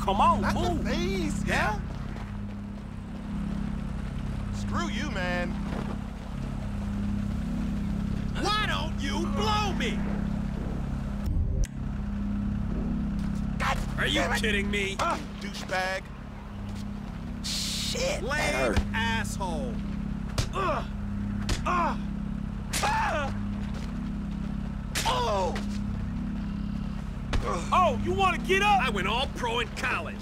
Come on, move! Please, yeah? Screw you, man. Why don't you blow me? God, are you kidding me? You douchebag. Shit. Lame asshole. Oh, you want to get up? I went all pro in college.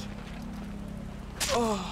Oh.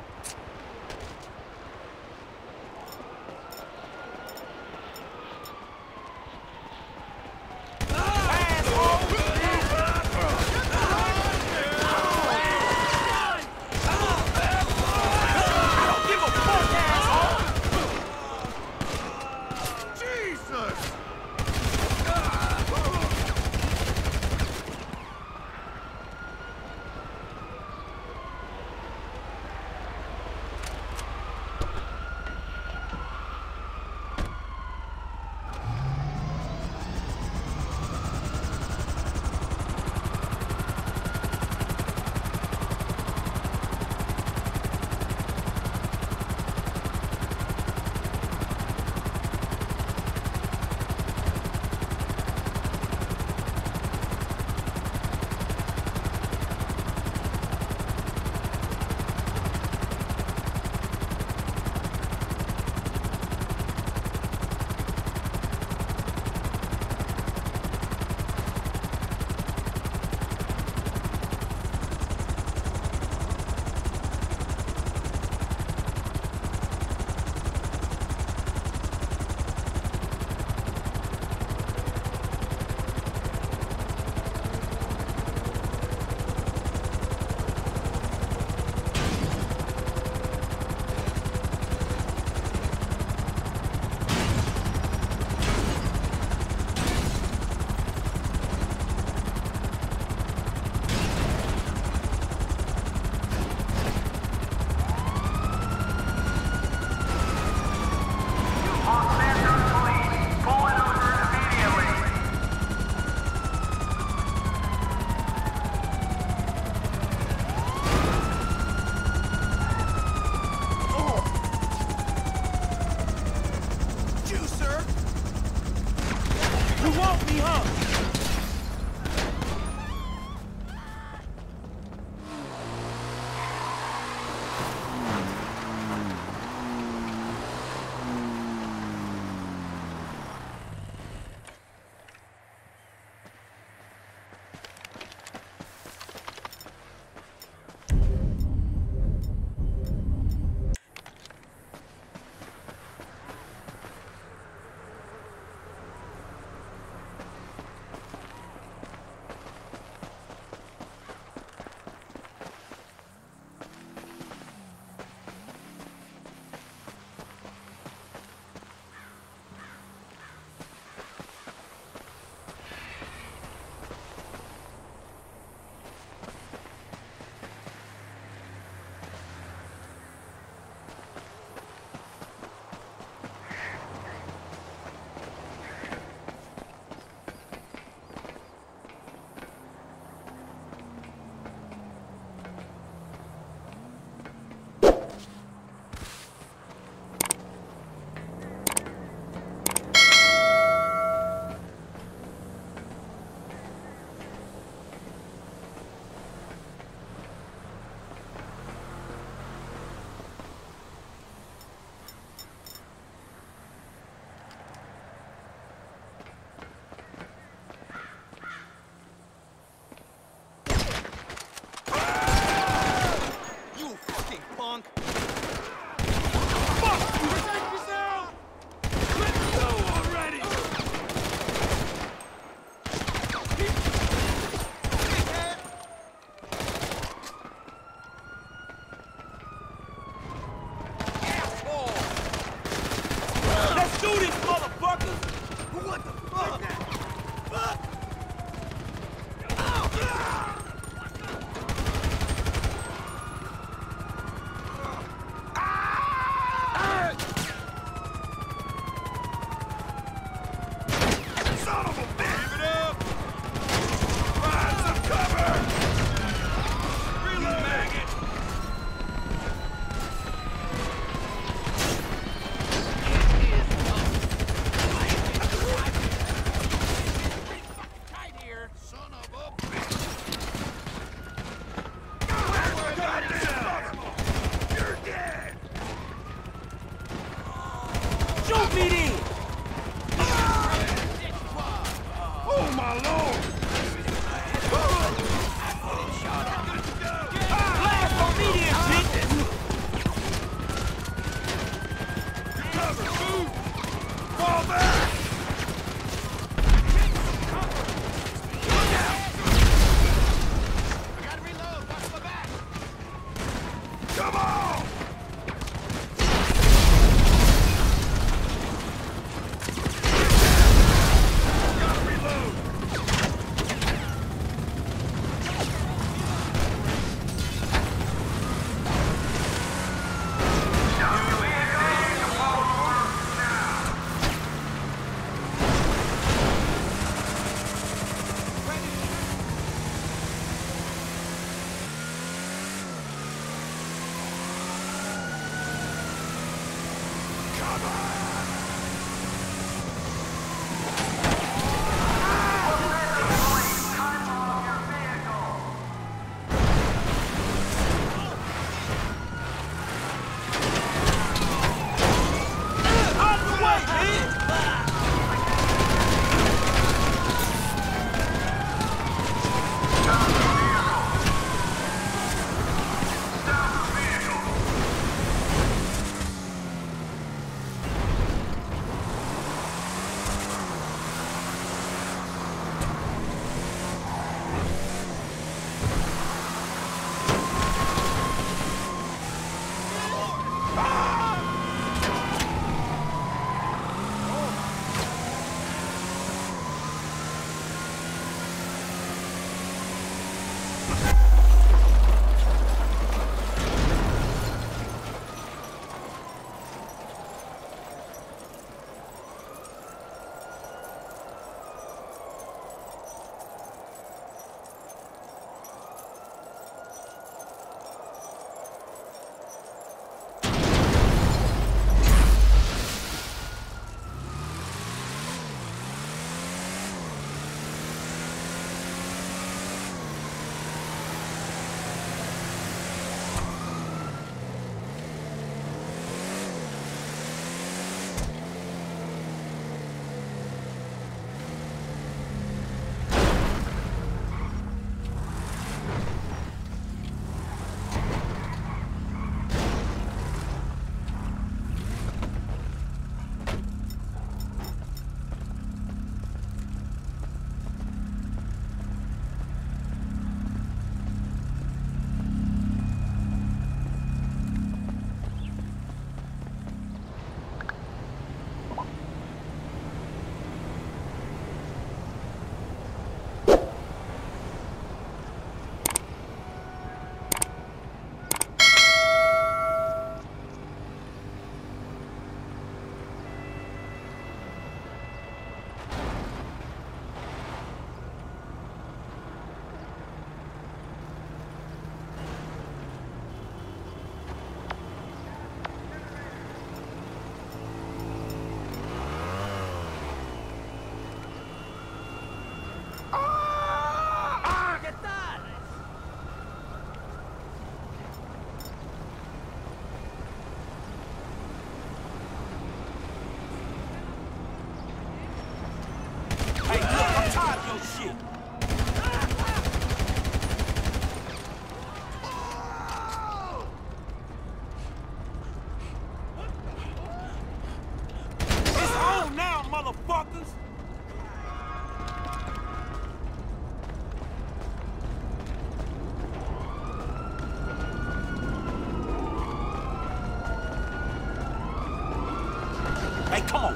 top.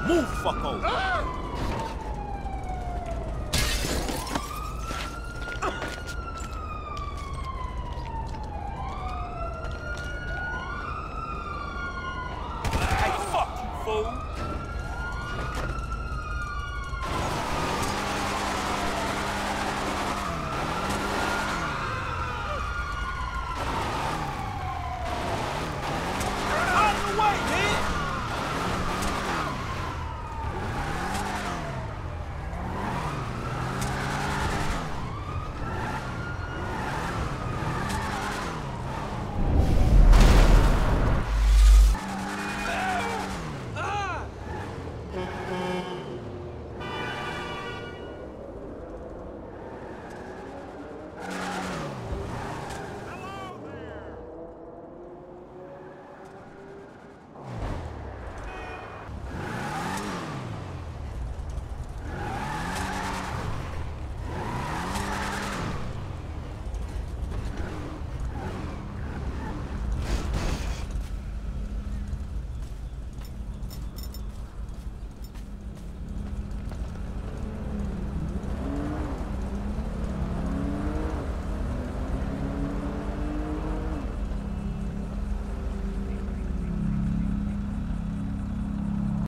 Move, fucko!